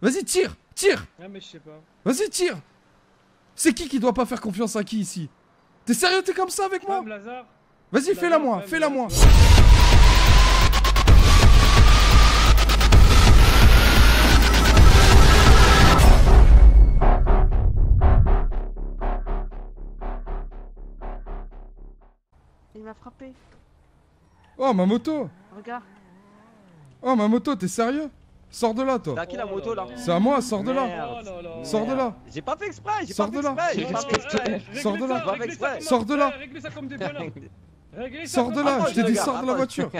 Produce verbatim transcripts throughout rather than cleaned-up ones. Vas-y, tire, tire. Ah mais je sais pas. Vas-y, tire. C'est qui qui doit pas faire confiance à qui ici? T'es sérieux, t'es comme ça avec moi? Vas-y, fais-la moi, fais-la moi. Il m'a frappé. Oh ma moto. Regarde. Oh ma moto, t'es sérieux? Sors de là toi. T'as qui la moto là? C'est à moi, sors de là. Sors de là. J'ai pas fait exprès, j'ai pas fait exprès. Sors de là. Sors de là. Sors de là, je t'ai dit sors de la voiture.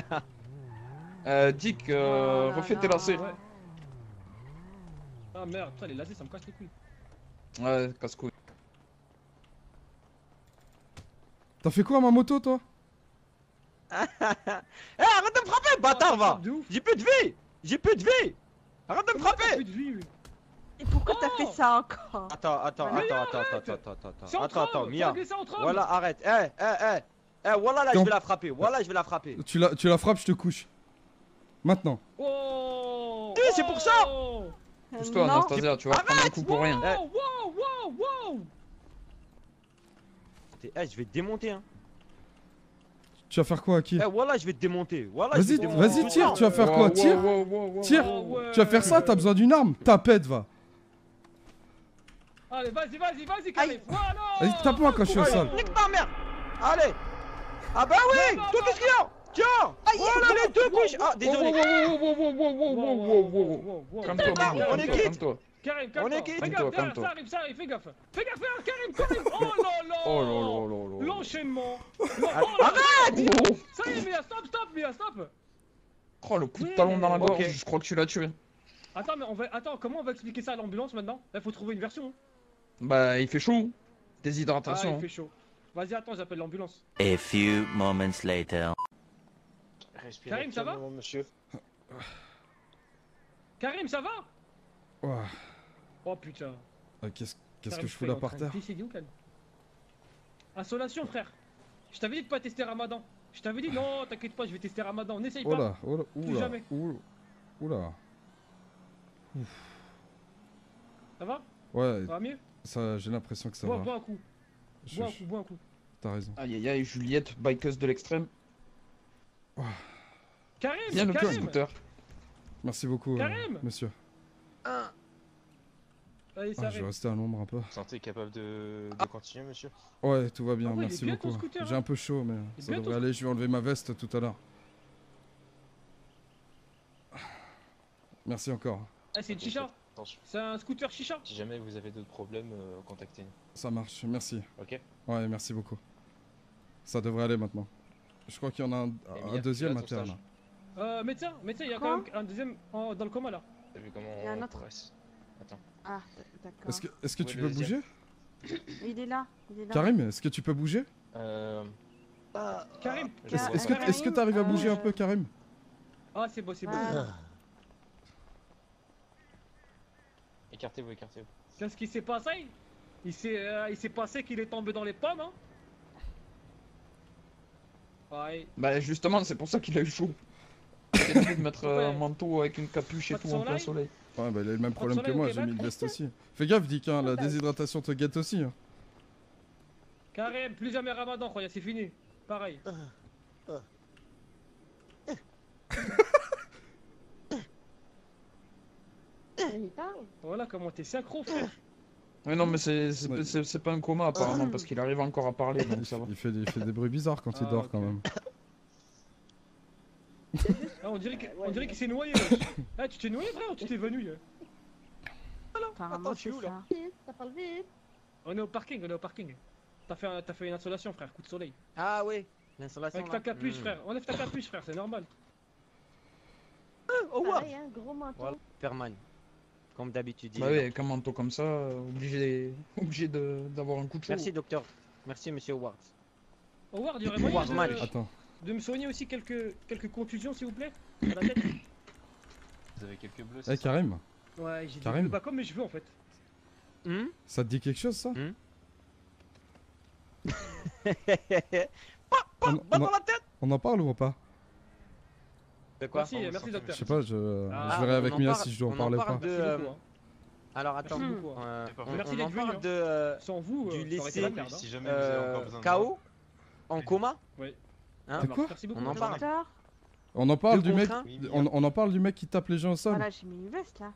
Euh Dick, refais tes lancers. Ah merde, putain les lasers ça me casse les couilles. Ouais, casse couilles. T'as fait quoi à ma moto toi? Eh arrête de me frapper bâtard va. J'ai plus de vie. J'ai plus de vie. Arrête de me frapper. Et pourquoi t'as fait ça encore? Attends, attends, attends, attends, attends, attends, attends, attends, Mia. Voilà, arrête. Eh, eh, eh. Eh, voilà, là, je vais la frapper. Voilà, je vais la frapper. Tu la, tu la frappes, je te couche. Maintenant. Oh. C'est pour ça. Pousse-toi, Anastasia, tu vas prendre un coup pour rien. Wow, wow, wow. Eh, je vais te démonter, hein. Tu vas faire quoi à qui? Eh voilà, je vais te démonter. Voilà, vas-y, vas-y, tire. Tu vas faire quoi? Tire. Tire. Tu vas faire ça, t'as besoin d'une arme. Tapette, va. Allez, vas-y, vas-y, vas-y, Karim. Voilà. Vas-y, tape-moi quand je suis au sol. Nique ta mère. Allez. Ah bah oui, tout ce qu'il y a. Tiens. Voilà les deux couches. Ah, désolé. Calme-toi, on est quitte. Karim, calme-toi. On est quitte. Regarde, ça arrive, ça arrive, fais gaffe. Fais gaffe, Karim, Karim. Oh là là. Oh là là. L'enchaînement. Arrête. Ça y est, Mia, stop, stop, Mia, stop. Oh, le coup de talon dans la gorge, je crois que tu l'as tué. Attends, mais on va... Attends, comment on va expliquer ça à l'ambulance maintenant? Là, faut trouver une version. Bah, il fait chaud. Déshydratation. Ah, il fait chaud. Vas-y, attends, j'appelle l'ambulance. A few moments later. Karim, ça va? Karim, ça va? Oh putain. Qu'est-ce que je fous là par terre? Insolation frère. Je t'avais dit de pas tester Ramadan. Je t'avais dit non t'inquiète pas je vais tester Ramadan. N'essaye pas. Oula, oula, oula, jamais. Oula, oula. Ouf. Ça va? Ouais. Ça va mieux? Ça, j'ai l'impression que ça bois, va. Bois un coup. Je, bois un coup, je... bois un coup. T'as raison. Aïe aïe aïe Juliette, bikeuse de l'extrême. Oh. Karim, bien le Karim. Scooter. Merci beaucoup Karim. Euh, monsieur. Ah. Allez, ah, je vais rester à l'ombre un peu. Sentez capable de, de ah. continuer, monsieur? Ouais, tout va bien, ah ouais, merci bien beaucoup. J'ai hein. un peu chaud, mais il ça devrait aller. Je vais enlever ma veste tout à l'heure. Merci encore. Ah, c'est une chicha? C'est un scooter chicha? Si jamais vous avez d'autres problèmes, euh, contactez-nous. Ça marche, merci. Ok. Ouais, merci beaucoup. Ça devrait aller maintenant. Je crois qu'il y en a un, un, un deuxième à terre. Euh, médecin, médecin, il y a quand même un deuxième en, dans le coma là. T'as vu comment il y a un autre? Attends. Ah, d'accord. Est-ce que, est-ce que tu peux bouger? Il est là, il est là. Karim, est-ce que tu peux bouger? Euh... Ah, Karim, est-ce que est-ce que t'arrives à bouger un peu, Karim? Ah, c'est beau, c'est beau. Écartez-vous, écartez-vous. Qu'est-ce qui s'est passé? Il s'est euh, il s'est passé qu'il est tombé dans les pommes, hein. Ouais. Bah justement, c'est pour ça qu'il a eu chaud. Il a essayé de mettre ouais. un manteau avec une capuche et tout en plein soleil. Ouais, bah il a eu le même problème que moi, j'ai mis une veste aussi. Fais gaffe, Dick, hein, la déshydratation te gâte aussi. Hein. Karim, plus jamais Ramadan, croyez, c'est fini. Pareil. Voilà comment t'es synchro, frère. Mais non, mais c'est pas un coma apparemment, parce qu'il arrive encore à parler, donc ça va. Il fait des, il fait des bruits bizarres quand ah, il dort okay. quand même. Ah, on dirait qu'il ouais, qu s'est noyé. Ah, tu t'es noyé, frère, ou tu t'es venu? Voilà, attends, tu es où là? On est au parking, on est au parking. T'as fait, fait une insolation, frère, coup de soleil. Ah, ouais, l'insolation. Avec ta capuche, mmh. frère, enlève ta capuche, frère, c'est normal. Ah, oh, wow. Pareil, un gros manteau. Voilà. Perman, comme d'habitude. Bah, ouais, avec un manteau comme ça, obligé d'avoir un coup de chaud. Merci, docteur. Merci, monsieur Howard. Howard, il y aurait moyen de... Attends. De me soigner aussi quelques, quelques contusions s'il vous plaît, à la tête. Vous avez quelques bleus, c'est hey, Karim. Ouais, j'ai des bleus, bah comme mes cheveux en fait. Hmm ça te dit quelque chose ça? Hmm pop, pop, on, on, dans la tête. On en parle ou pas? De quoi? Merci, merci docteur. Je sais pas, je, ah, je verrai avec Mia parle, si je dois en parler ou pas. De, euh, Alors attends, mmh. euh, on, Merci on en parle hein. de, euh, Sans vous, euh, du laisser euh, si jamais euh, vous avez K O en coma. Oui. Hein quoi on en parle. On en parle du mec. On, on en parle du mec qui tape les gens au sol. Voilà, j'ai mis une veste là.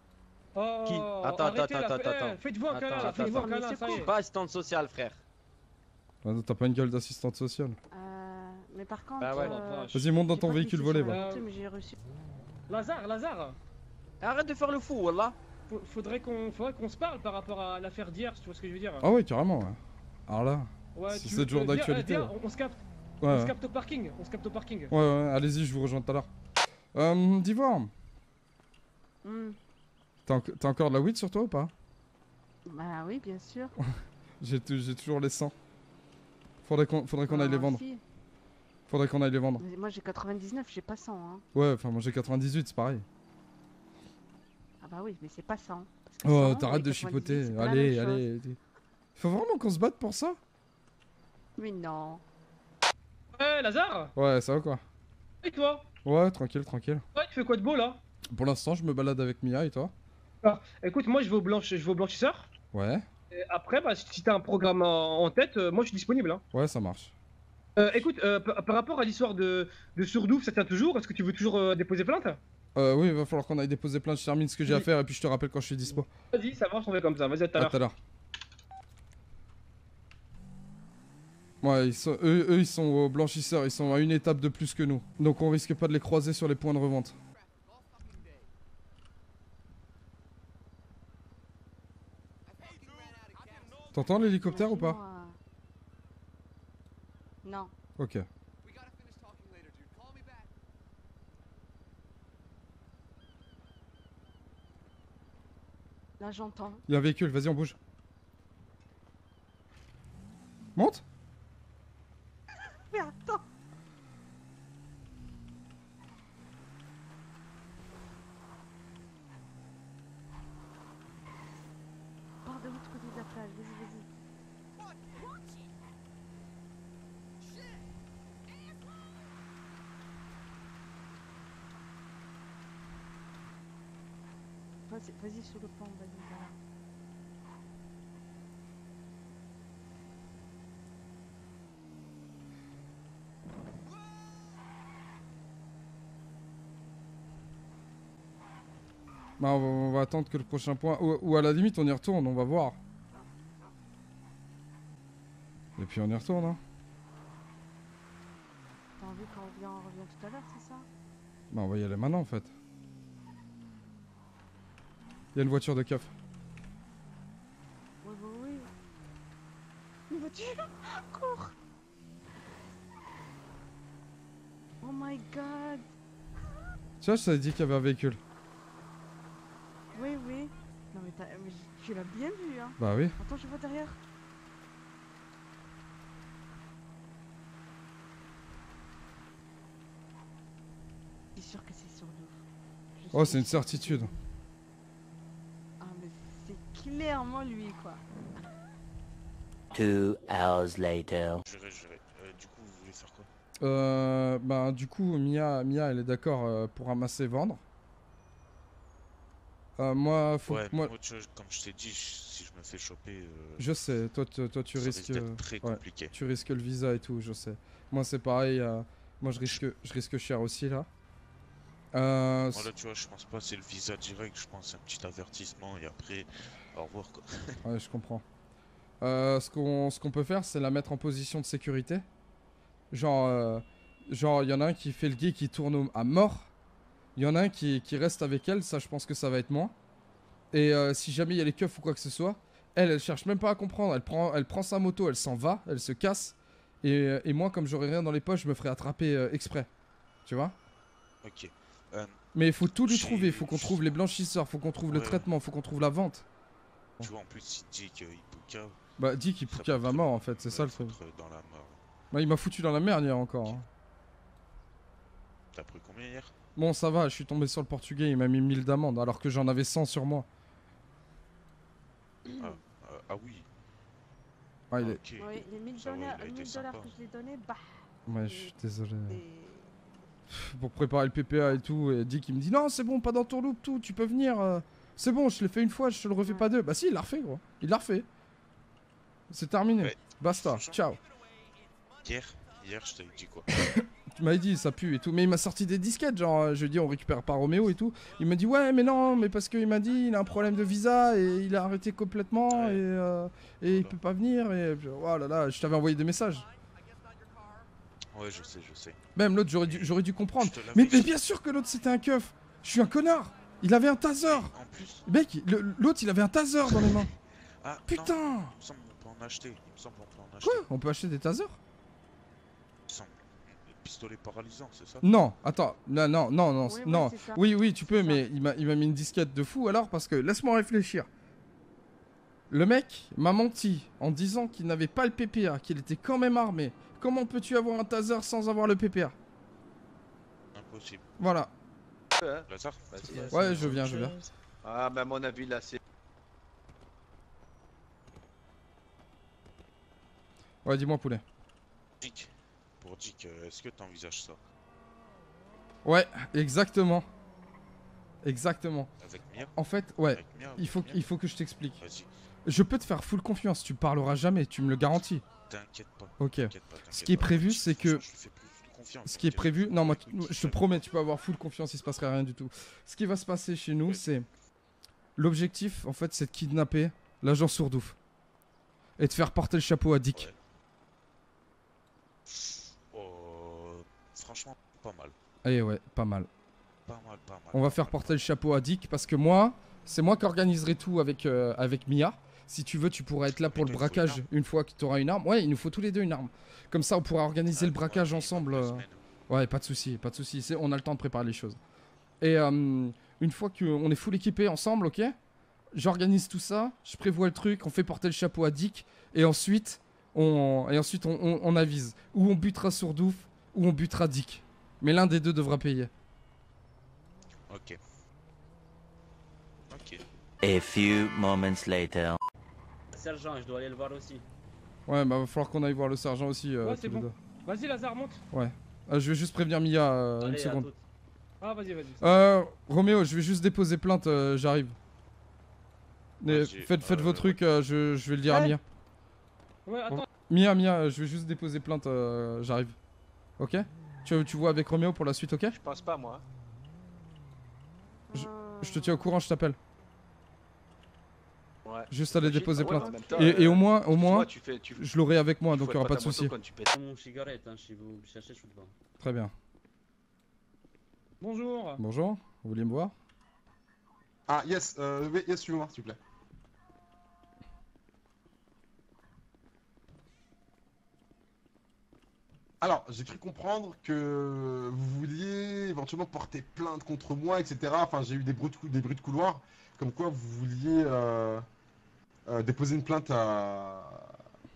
Oh, qui... Attends, attends, attends, attends, attends. Faites-vous un câlin, faites-vous un câlin. Je suis pas assistante sociale, frère. T'as pas une gueule d'assistante sociale. Euh, mais par contre. Bah ouais. euh... Vas-y, monte dans ton véhicule volé. Bah. Lazare, Lazare. Arrête de faire le fou, wallah. Faudrait qu'on qu'on se parle par rapport à l'affaire d'hier, tu vois ce que je veux dire. Ah ouais, carrément. Ouais. Alors là, ouais, si c'est toujours d'actualité. Euh, on se capte. Ouais, on ouais. se capte au parking. On se capte au parking. Ouais, ouais. Allez-y, je vous rejoins tout à l'heure. Euh, D'Ivoire. Mm. T'as en encore de la weed sur toi ou pas? Bah oui, bien sûr. J'ai toujours les cent. Faudrait qu'on faudrait qu'on aille les vendre. Aussi. Faudrait qu'on aille les vendre. Mais moi j'ai quatre-vingt-dix-neuf, j'ai pas cent. Hein. Ouais, enfin moi j'ai quatre-vingt-dix-huit, c'est pareil. Ah bah oui, mais c'est pas cent. Parce que oh, t'arrête de chipoter. Allez, allez. Faut vraiment qu'on se batte pour ça? Mais non. Ouais, Lazare? Ouais, ça va quoi? Et toi? Ouais, tranquille, tranquille. Ouais, tu fais quoi de beau là? Pour l'instant, je me balade avec Mia et toi? Ah, écoute, moi je vais au, blanch... je vais au blanchisseur. Ouais. Et après, bah, si t'as un programme en tête, euh, moi je suis disponible. Hein. Ouais, ça marche. Euh, écoute, euh, par rapport à l'histoire de, de Sourdouf, ça tient toujours? Est-ce que tu veux toujours euh, déposer plainte? Euh, oui, il va falloir qu'on aille déposer plainte. Je termine ce que j'ai oui. à faire et puis je te rappelle quand je suis dispo. Vas-y, ça marche, on fait comme ça. Vas-y, à tout à l'heure. Ouais, ils sont, eux, eux, ils sont au blanchisseur. Ils sont à une étape de plus que nous. Donc on risque pas de les croiser sur les points de revente. T'entends l'hélicoptère ou pas? euh... Non. Ok. Là j'entends. Il y a un véhicule, vas-y on bouge. Monte. Mais attends. Par de l'autre côté de la plage, vas-y. Vas-y sur le pont, vas-y, voilà. Bah, on, va, on va attendre que le prochain point... Ou, ou à la limite, on y retourne, on va voir. Et puis on y retourne, hein. T'as envie qu'on revient, on revient tout à l'heure, c'est ça? Bah, on va y aller maintenant, en fait. Il y a une voiture de keuf. Oui, oui, oui. Une voiture? Cours! Oh my god! Tu vois, je t'avais dit qu'il y avait un véhicule. Oui, oui. Non, mais, mais tu l'as bien vu, hein? Bah oui. Attends, je vois derrière. Je suis sûr que c'est sur nous. Oh, c'est une certitude. Clairement lui quoi. Two hours later. J'irai, j'irai. Euh, du coup, vous voulez faire quoi? Euh, bah du coup, Mia, Mia, elle est d'accord euh, pour ramasser, vendre. Euh, moi, faut. Ouais, moi, moi tu, comme je t'ai dit, je, si je me fais choper. Euh, je sais. Toi, toi, toi tu risques. Euh, très compliqué. Ouais, tu risques le visa et tout, je sais. Moi, c'est pareil. Euh, moi, je risque, je risque cher aussi là. Euh, bon, là, tu vois, je pense pas, c'est le visa direct, je pense, un petit avertissement et après, au revoir quoi. Ouais, je comprends. Euh, ce qu'on ce qu'on peut faire, c'est la mettre en position de sécurité. Genre, euh, genre, il y en a un qui fait le guet qui tourne à mort. Il y en a un qui, qui reste avec elle, ça, je pense que ça va être moi. Et euh, si jamais il y a les keufs ou quoi que ce soit, elle, elle cherche même pas à comprendre. Elle prend, elle prend sa moto, elle s'en va, elle se casse. Et, et moi, comme j'aurai rien dans les poches, je me ferai attraper euh, exprès. Tu vois? Ok. Um, mais il faut tout lui trouver, faut qu'on trouve les blanchisseurs, faut qu'on trouve ouais. le traitement, faut qu'on trouve la vente. Tu vois en plus si Dick euh, il poucave. Bah Dick il poucave à mort en fait, c'est ça le truc. Dans la mort. Bah il m'a foutu dans la merde hier encore. Okay. Hein. T'as pris combien hier? Bon ça va, je suis tombé sur le portugais, il m'a mis mille d'amende alors que j'en avais cent sur moi. Ah, euh, ah oui. Ah, il okay. est... Ouais, les mille dollars que je lui ai donné, bah. Ouais, je suis désolé. Et... pour préparer le P P A et tout, et Dick il me dit non c'est bon pas dans ton loop tout, tu peux venir, euh, C'est bon, je l'ai fait une fois, je le refais pas deux. Bah si, il l'a refait, gros. Il l'a refait. C'est terminé. Ouais. Basta, ciao. Hier, hier, je t'ai dit quoi? Tu m'as dit, ça pue et tout. Mais il m'a sorti des disquettes, genre, je lui ai dit, on récupère pas Roméo et tout. Il m'a dit, ouais, mais non, mais parce qu'il m'a dit, il a un problème de visa et il a arrêté complètement ouais. et, euh, et voilà. Il peut pas venir. Et oh là là, je t'avais envoyé des messages. Ouais, je sais, je sais. Même l'autre, j'aurais dû, j'aurais dû comprendre. Mais, mais bien sûr que l'autre, c'était un keuf. Je suis un connard. Il avait un taser. En plus. Mec, l'autre, il avait un taser dans les mains. Ah, putain. Non. Il me semble qu'on peut en acheter. Il me semble qu'on peut en acheter. Quoi ? On peut acheter des tasers ? Pistolet paralysant, c'est ça? Non, attends, non, non, non, non, oui, non. Oui, oui, tu peux, mais il m'a mis une disquette de fou alors parce que laisse-moi réfléchir. Le mec m'a menti en disant qu'il n'avait pas le P P A, qu'il était quand même armé. Comment peux-tu avoir un taser sans avoir le P P A? Impossible. Voilà. Ouais, je viens, je viens. Ah, bah, à mon avis, là, c'est. Ouais, dis-moi, poulet. Pour Dick, est-ce que tu envisages ça? Ouais, exactement. Exactement. Avec Mia? En fait, ouais, Mia, il, faut, il faut que je t'explique. Je peux te faire full confiance, tu parleras jamais, tu me le garantis. T'inquiète pas. Ok. Pas, ce qui est prévu, c'est que... Je fais plus ce qui est prévu... Non, moi, je te promets, tu peux avoir full confiance, il se passerait rien du tout. Ce qui va se passer chez nous, oui. c'est... L'objectif, en fait, c'est de kidnapper l'agent Sourdouf. Et de faire porter le chapeau à Dick. Ouais. Franchement, pas mal. Eh ouais, pas mal. Pas mal, pas mal. On va faire porter le chapeau à Dick parce que moi, c'est moi qui organiserai tout avec, euh, avec Mia. Si tu veux, tu pourras être là pour le braquage une fois que tu auras une arme. Ouais, il nous faut tous les deux une arme. Comme ça, on pourra organiser le braquage ensemble. Ouais, pas de souci, pas de souci. On a le temps de préparer les choses. Et euh, une fois qu'on est full équipé ensemble, ok? J'organise tout ça, je prévois le truc, on fait porter le chapeau à Dick. Et ensuite, on, et ensuite, on, on, on avise. Ou on butera Sourdouf. Ou on butera Dick. Mais l'un des deux devra payer. Ok. Ok. A few moments later. Sergent, je dois aller le voir aussi. Ouais, bah va falloir qu'on aille voir le sergent aussi. Euh, ouais, c'est bon. Vas-y, Lazare, monte. Ouais. Euh, je vais juste prévenir Mia euh, Allez, une seconde. Ah, vas-y, vas-y. Euh, Roméo, je vais juste déposer plainte, euh, j'arrive. Faites, faites euh... vos trucs, euh, je, je vais le dire hey à Mia. Ouais, attends. Mia, Mia, je vais juste déposer plainte, euh, j'arrive. Ok, tu, tu vois avec Roméo pour la suite, ok? Je pense pas, moi. Je, je te tiens au courant, je t'appelle. Ouais. Juste aller déposer plainte. Ah ouais, et, euh, et au moins, au moins, tu fais, tu... je l'aurai avec moi, donc il n'y aura pas de soucis. Très bien. Bonjour. Bonjour, vous vouliez me voir? Ah, yes, euh, yes, tu veux voir, s'il te plaît. Alors, j'ai cru comprendre que vous vouliez éventuellement porter plainte contre moi, et cetera. Enfin, j'ai eu des bruits, de des bruits de couloir, comme quoi vous vouliez euh, euh, déposer une plainte à,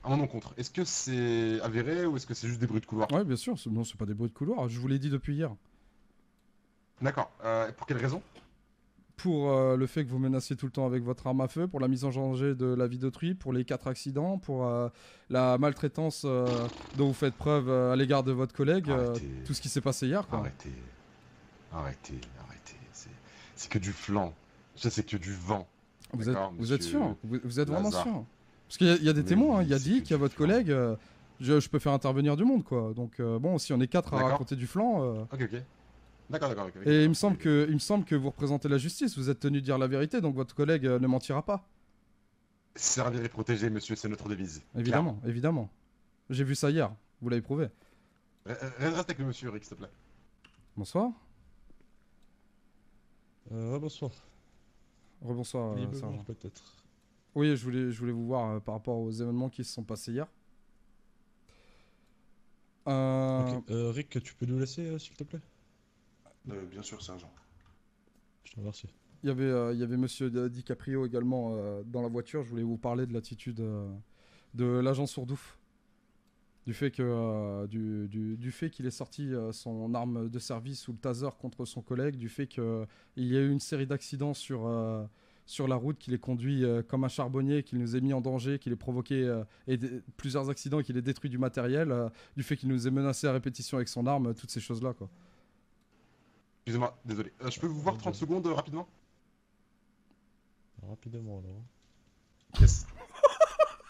à mon encontre. Est-ce que c'est avéré ou est-ce que c'est juste des bruits de couloir? Ouais, bien sûr. Non, c'est pas des bruits de couloir. Je vous l'ai dit depuis hier. D'accord. Euh, pour quelle raison? Pour euh, le fait que vous menaciez tout le temps avec votre arme à feu, pour la mise en danger de la vie d'autrui, pour les quatre accidents, pour euh, la maltraitance euh, dont vous faites preuve euh, à l'égard de votre collègue, euh, tout ce qui s'est passé hier, quoi. Arrêtez, arrêtez, arrêtez, c'est que du flanc, ça c'est que du vent. Vous êtes, vous êtes sûr? Vous, vous êtes Lazare. Vraiment sûr? Parce qu'il y, y a des mais témoins, il oui, hein, y a Dick, il y a votre flanc. Collègue, euh, je, je peux faire intervenir du monde, quoi. Donc euh, bon, si on est quatre à raconter du flanc... Euh... Ok, ok. D'accord, d'accord. Okay, et il me, semble que, il me semble que vous représentez la justice, vous êtes tenu de dire la vérité, donc votre collègue euh, ne mentira pas. Servir et protéger, monsieur, c'est notre devise. Évidemment, clairement. Évidemment. J'ai vu ça hier, vous l'avez prouvé. Reste avec le monsieur, Rick, s'il te plaît. Bonsoir. Euh, bonsoir. Rebonsoir, euh, sergent. Peut-être. Oui, je voulais, je voulais vous voir euh, par rapport aux événements qui se sont passés hier. Euh... Okay. Euh, Rick, tu peux nous laisser, euh, s'il te plaît? Euh, bien sûr, sergent. Je te remercie. Il y avait, euh, il y avait monsieur DiCaprio également euh, dans la voiture. Je voulais vous parler de l'attitude euh, de l'agent Sourdouf. Du fait qu'il euh, du, du, du fait qu'il ait sorti euh, son arme de service ou le taser contre son collègue. Du fait qu'il euh, y a eu une série d'accidents sur, euh, sur la route, qu'il ait conduit euh, comme un charbonnier, qu'il nous ait mis en danger, qu'il ait provoqué euh, et plusieurs accidents et qu'il ait détruit du matériel. Euh, du fait qu'il nous ait menacé à répétition avec son arme, toutes ces choses-là, quoi. Excusez-moi, désolé. Euh, je peux vous voir trente secondes euh, rapidement? rapidement là. Yes.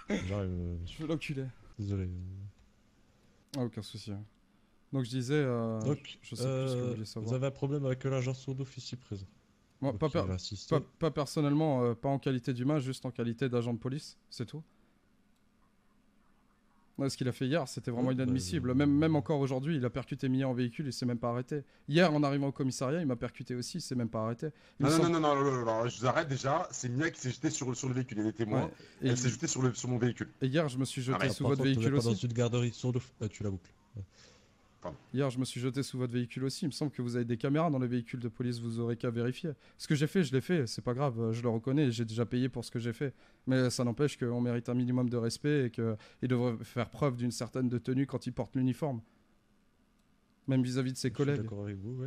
J'arrive. Euh... Je veux l'enculer. Désolé. Ah, aucun souci. Hein. Donc je disais. Euh, Donc, je sais euh, plus ce que vous voulez savoir. Vous avez un problème avec l'agent Sourdouf ici présent. Moi, pas, per pas, pas personnellement, euh, pas en qualité d'humain, juste en qualité d'agent de police, c'est tout. Ouais, ce qu'il a fait hier, c'était vraiment ouais, inadmissible. Bah, bah, bah, même, même encore aujourd'hui, il a percuté Mia en véhicule, il s'est même pas arrêté. Hier, en arrivant au commissariat, il m'a percuté aussi, il s'est même pas arrêté. Non, non, semble... non, non, non, non, non, non, je vous arrête déjà. C'est Mia qui s'est jetée sur, sur le véhicule, elle est témoin. Ouais, et elle s'est jetée sur, le, sur mon véhicule. Et hier, je me suis jeté ah, sous votre véhicule aussi. Pas dans une garderie, sur le... ah, tu la boucles. Ouais. Hier, je me suis jeté sous votre véhicule aussi. Il me semble que vous avez des caméras dans les véhicules de police, vous aurez qu'à vérifier. Ce que j'ai fait, je l'ai fait, c'est pas grave, je le reconnais, j'ai déjà payé pour ce que j'ai fait. Mais ça n'empêche qu'on mérite un minimum de respect et qu'il devrait faire preuve d'une certaine de tenue quand il porte l'uniforme. Même vis-à-vis de ses collègues. Je suis d'accord avec vous,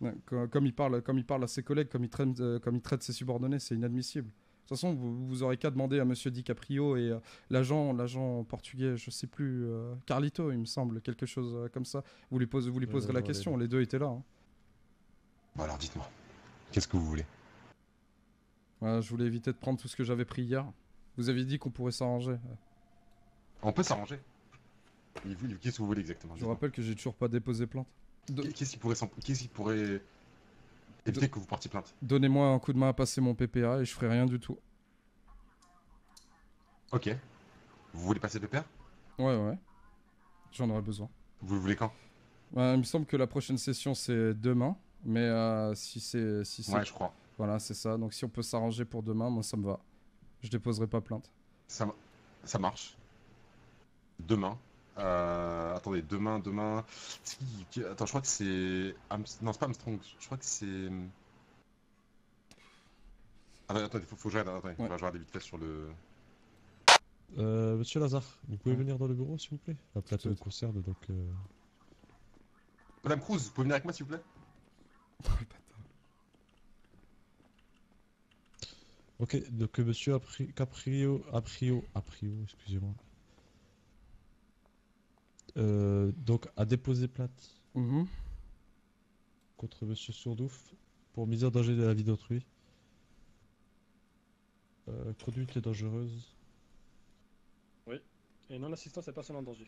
ouais. Comme il parle, comme il parle à ses collègues, comme il, traîne, comme il traite ses subordonnés, c'est inadmissible. De toute façon, vous, vous aurez qu'à demander à monsieur DiCaprio et euh, l'agent, l'agent portugais, je sais plus, euh, Carlito, il me semble, quelque chose euh, comme ça. Vous lui, pose, vous lui poserez euh, la ouais, question, ouais. Les deux étaient là. Hein. Bon alors dites-moi, qu'est-ce que vous voulez? Voilà, je voulais éviter de prendre tout ce que j'avais pris hier. Vous aviez dit qu'on pourrait s'arranger. On peut s'arranger. Qu'est-ce que vous voulez exactement? Je vous rappelle que j'ai toujours pas déposé plainte. De... Qu'est-ce qui pourrait... Qu'est-ce qui pourrait... Évitez que vous partiez plainte. Donnez-moi un coup de main à passer mon P P A et je ferai rien du tout. Ok. Vous voulez passer le P P A? Ouais, ouais. J'en aurai besoin. Vous le voulez quand? euh, Il me semble que la prochaine session c'est demain. Mais euh, si c'est... Si ouais, je crois. Voilà, c'est ça. Donc si on peut s'arranger pour demain, moi ça me va. Je déposerai pas plainte. Ça, ça marche. Demain. Euh, attendez, demain, demain... Attends, je crois que c'est... Non, c'est pas Armstrong, je crois que c'est... Attendez, attendez, faut, faut que je regarde, attendez, ouais. Je regarde vite fait sur le... Euh, monsieur Lazare, vous pouvez ouais. venir dans le bureau, s'il vous plaît? La plate me concerne, donc... Euh... Madame Cruz, vous pouvez venir avec moi, s'il vous plaît? Ok, donc monsieur Apri... Caprio... Aprio... Aprio, excusez-moi... Euh, donc à déposer plainte mmh. contre monsieur Sourdouf pour mise en danger de la vie d'autrui, euh, conduite dangereuse. Oui, et non assistance à personne en danger.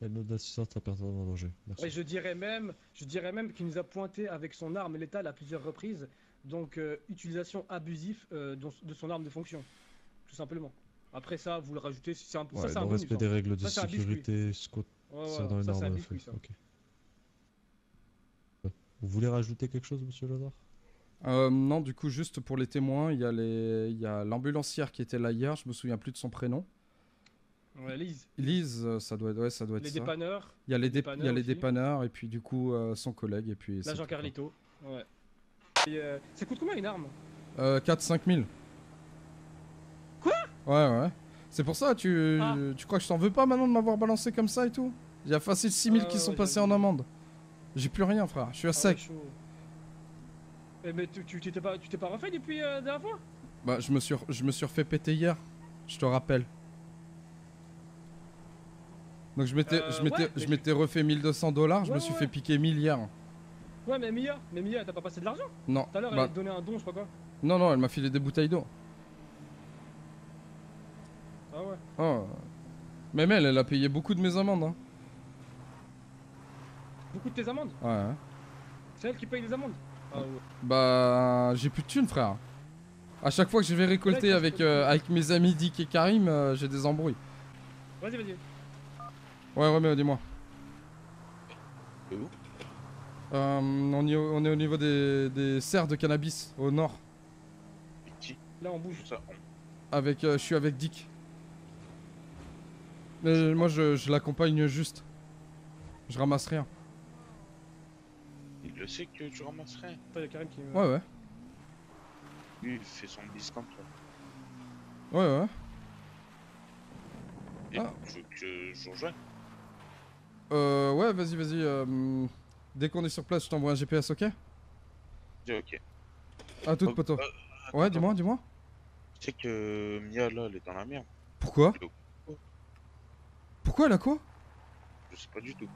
Et non assistance à personne en danger. Merci. Oui, je dirais même, je dirais même qu'il nous a pointé avec son arme létale à plusieurs reprises, donc euh, utilisation abusive euh, de son arme de fonction, tout simplement. Après ça, vous le rajoutez, c'est un peu ouais, ça, c'est un respect des règles de ça, sécurité, squat. Ouais, ouais, dans les ça, normes, biscuit, ça. Okay. Vous voulez rajouter quelque chose, monsieur Lazare? euh, Non, du coup, juste pour les témoins, il y a les... y a l'ambulancière qui était là hier, je me souviens plus de son prénom. Ouais, Lise. Lise, ça doit être, ouais, ça doit être les ça. Dépanneurs. Il y a les, dé... dépanneurs, y a les dépanneurs, et puis du coup, euh, son collègue, et puis... L'agent Carlito, ouais. Et, euh, ça coûte combien une arme? euh, quatre à cinq mille. Quoi? Ouais, ouais. C'est pour ça, tu, ah. tu crois que je t'en veux pas maintenant de m'avoir balancé comme ça et tout? Il y a facile six mille euh, qui sont ouais, passés en amende. J'ai plus rien, frère, je suis à ah sec. Ouais, eh, mais tu t'es pas, pas refait depuis euh, la dernière fois? Bah, je me, suis, je me suis refait péter hier, je te rappelle. Donc, je m'étais euh, ouais, tu... refait mille deux cents dollars, je ouais, me suis ouais. fait piquer mille hier. Ouais, mais Mia, mais Mia, t'as pas passé de l'argent? Non. Tout à l'heure, bah... elle t'a donné un don, je crois quoi. Non, non, elle m'a filé des bouteilles d'eau. Ah ouais. Oh. Même elle, elle a payé beaucoup de mes amendes. Hein. Beaucoup de tes amendes? Ouais. C'est elle qui paye les amendes? Ah ouais. Bah, j'ai plus de thunes, frère. À chaque fois que je vais récolter ouais, avec, euh, avec mes amis Dick et Karim, euh, j'ai des embrouilles. Vas-y, vas-y. Ouais, Romeo, dis-moi. Et où? euh, on, y, on est au niveau des, des serres de cannabis, au nord. Et qui? Là, on bouge. Ça. Avec, euh, je suis avec Dick. Mais moi je, je l'accompagne juste. Je ramasse rien. Il le sait que tu ramasses rien. Pas le Karim qui me... Ouais ouais. Lui il fait son discount toi. Ouais ouais. Et ah. Tu veux que je rejoigne? Euh ouais vas-y vas-y. Euh, dès qu'on est sur place je t'envoie un G P S, ok? Ok. À toute oh, poteau. Euh, ouais dis-moi, dis-moi. Tu sais que Mia là elle est dans la merde. Pourquoi? Pourquoi elle a quoi? Je sais pas du tout.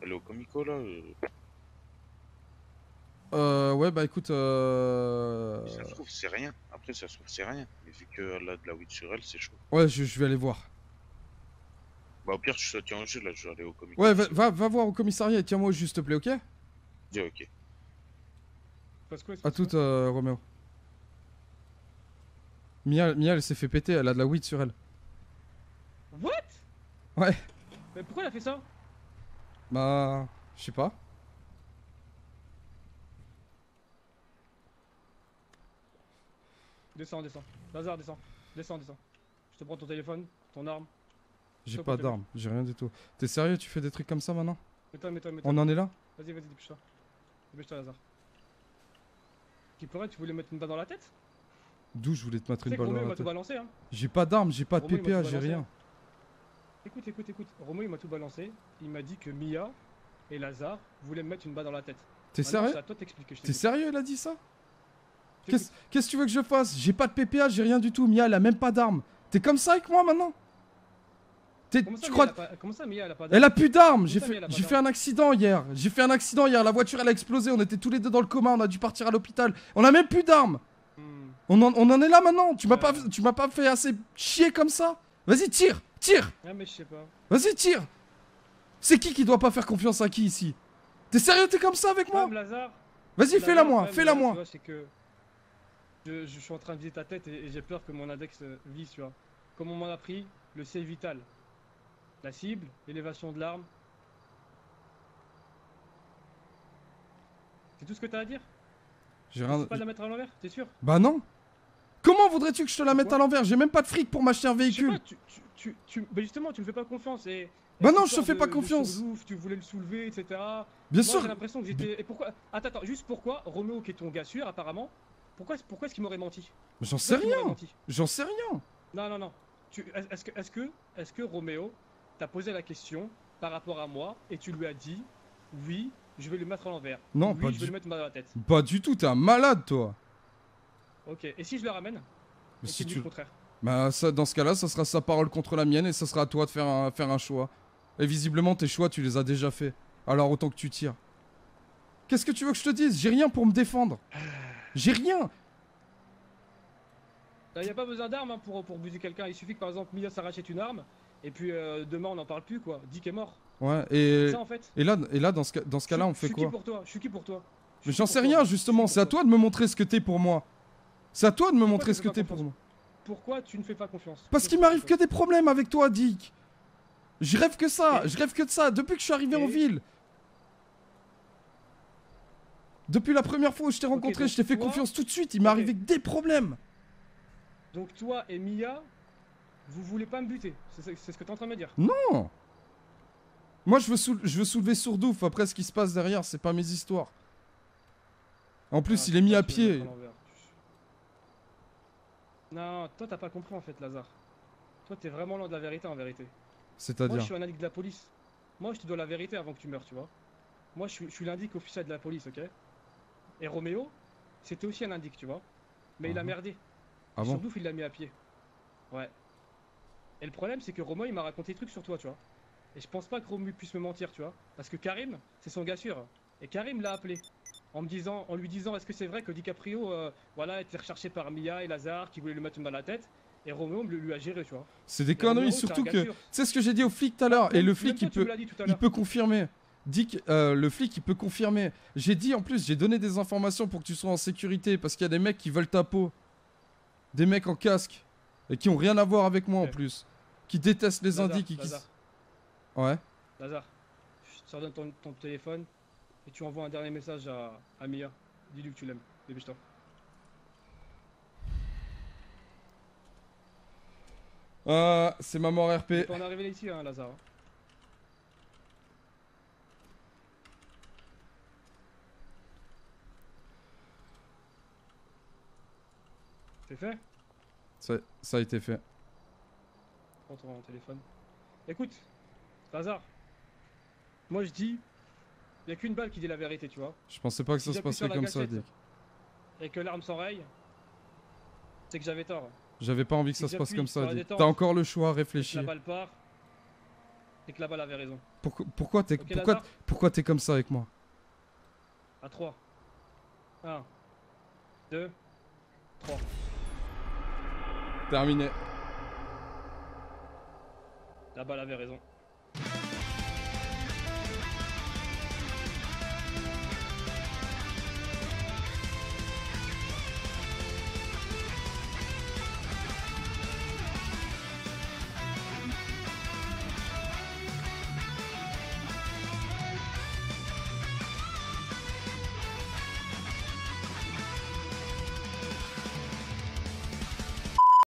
Elle est au comico là. Euh, ouais, bah écoute. Euh... Ça se trouve, c'est rien. Après, ça se trouve, c'est rien. Mais vu qu'elle a de la weed sur elle, c'est chaud. Ouais, je, je vais aller voir. Bah, au pire, je tiens au jeu, là, je vais aller au commissariat. Ouais, va, va, va voir au commissariat et tiens-moi au juste, s'il te plaît, ok? Dis ok. Passe quoi, à toute, euh, Roméo. Mia, Mia, elle s'est fait péter, elle a de la weed sur elle. What? Ouais. Mais pourquoi elle a fait ça? Bah, je sais pas. Descends, descends. Lazare, descends. Descends, descends. Je te prends ton téléphone, ton arme. J'ai pas d'arme, j'ai rien du tout. T'es sérieux, tu fais des trucs comme ça maintenant? Mets-toi, mets-toi, mets-toi. On en est là? Vas-y, vas-y, dépêche-toi. Dépêche-toi, Lazare. Qui pleurait, tu voulais mettre une balle dans la tête? D'où je voulais te mettre une balle dans la tête? Balancer, hein. J'ai pas d'arme, j'ai pas de P P A, j'ai rien. Écoute, écoute, écoute. Romo, il m'a tout balancé. Il m'a dit que Mia et Lazare voulaient me mettre une balle dans la tête. T'es sérieux? C'est à toi de t'expliquer. T'es sérieux, il a dit ça? Qu'est-ce que tu veux que je fasse? J'ai pas de P P A, j'ai rien du tout. Mia, elle a même pas d'arme. T'es comme ça avec moi maintenant? Comment ça, tu crois... pas... Comment ça, Mia, elle a pas d'arme? Elle a plus d'armes. J'ai fait... fait un accident hier. J'ai fait un accident hier. La voiture, elle a explosé. On était tous les deux dans le coma. On a dû partir à l'hôpital. On a même plus d'armes. Hmm. On, en... on en est là maintenant. Tu m'as pas... pas fait assez chier comme ça. Vas-y, tire. Tire. Ah, mais je sais pas. Vas-y, tire. C'est qui qui doit pas faire confiance à qui ici? T'es sérieux? T'es comme ça avec moi? Vas-y, fais-la moi. Fais-la moi. Je, je suis en train de viser ta tête et, et j'ai peur que mon index euh, vise, tu vois. Comme on m'en a pris, le C vital. La cible, l'élévation de l'arme. C'est tout ce que t'as à dire? J'ai rien... pas de la mettre à l'envers, t'es sûr? Bah non. Comment voudrais-tu que je te la mette à l'envers? J'ai même pas de fric pour m'acheter un véhicule. Pas, tu, tu, tu, tu... Bah justement, tu me fais pas confiance et... Bah non, je te fais pas confiance. Tu voulais le soulever, et cetera. Bien Moi, sûr. J'ai l'impression que j'étais... Et pourquoi... Attends, attends, juste pourquoi Romeo, qui est ton gars sûr, apparemment... Pourquoi, pourquoi est-ce qu'il m'aurait menti? J'en sais rien. J'en sais rien. Non, non, non. Est-ce que, est-ce que, est-ce que Roméo t'a posé la question par rapport à moi et tu lui as dit oui, je vais lui mettre à l'envers? Non, oui, pas je du... vais lui mettre une balle dans la tête. Pas du tout. T'es un malade, toi. Ok. Et si je le ramène? Mais si tu le contraire. Bah, ça, dans ce cas-là, ça sera sa parole contre la mienne et ça sera à toi de faire un, faire un choix. Et visiblement, tes choix, tu les as déjà faits. Alors autant que tu tires. Qu'est-ce que tu veux que je te dise? J'ai rien pour me défendre. J'ai rien! Il n'y a pas besoin d'armes hein, pour, pour buser quelqu'un. Il suffit que par exemple Mia s'arrachait une arme et puis euh, demain on n'en parle plus quoi. Dick est mort. Ouais, et, ça, en fait. et, là, et là dans ce, dans ce cas-là on fait quoi? Je suis qui pour toi? Je suis qui pour toi? Mais j'en sais rien justement, c'est à toi de me montrer ce que t'es pour moi. C'est à toi de me montrer ce que t'es pour moi. Pourquoi tu ne fais pas confiance? Parce qu'il m'arrive que des problèmes avec toi, Dick. Je rêve que ça, je rêve que de ça depuis que je suis arrivé en ville. Depuis la première fois où je t'ai rencontré, okay, je t'ai fait toi... confiance tout de suite, il m'est okay. arrivé que des problèmes. Donc toi et Mia, vous voulez pas me buter, c'est ce que t'es en train de me dire? Non. Moi je veux, sou... je veux soulever Sourdouf, après ce qui se passe derrière, c'est pas mes histoires. En plus ah, il est mis à pied. À non, toi t'as pas compris en fait, Lazare. Toi t'es vraiment loin de la vérité en vérité. C'est-à-dire? Moi je suis un indique de la police. Moi je te dois la vérité avant que tu meures, tu vois. Moi je suis, je suis l'indique officiel de la police, ok? Et Roméo, c'était aussi un indique, tu vois. Mais ah il a merdé. Ah bon? Sourdouf, il l'a mis à pied. Ouais. Et le problème, c'est que Roméo, il m'a raconté des trucs sur toi, tu vois. Et je pense pas que Roméo puisse me mentir, tu vois. Parce que Karim, c'est son gars sûr. Et Karim l'a appelé. En me disant, en lui disant, est-ce que c'est vrai que DiCaprio, euh, voilà, était recherché par Mia et Lazare, qui voulaient lui mettre une balle à la tête? Et Roméo lui a géré, tu vois. C'est des conneries, surtout que... Tu sais ce que j'ai dit au flic tout à l'heure? Et le flic, il peut, il peut confirmer. Dick, euh, le flic, il peut confirmer. J'ai dit en plus, j'ai donné des informations pour que tu sois en sécurité parce qu'il y a des mecs qui veulent ta peau. Des mecs en casque. Et qui ont rien à voir avec moi ouais. en plus. Qui détestent les Lazare, indiques. Et qui... Ouais. Lazare, je te redonne ton, ton téléphone et tu envoies un dernier message à, à Mia. Dis-lui que tu l'aimes. Dépêche-toi. Euh, c'est ma mort R P. On est arrivé ici, hein, Lazare. C'est fait? Ça, ça a été fait. Prends ton téléphone. Écoute, Lazare, moi je dis, il n'y a qu'une balle qui dit la vérité, tu vois. Je pensais pas que ça se passerait comme ça, Dick. Et que l'arme s'enraye, c'est que j'avais tort. J'avais pas envie que ça se passe comme ça, Dick. T'as encore le choix, réfléchis. La balle part, et que la balle avait raison. Pourquoi t'es comme ça avec moi? À trois. un, deux, trois. Terminé. Là-bas, elle avait raison.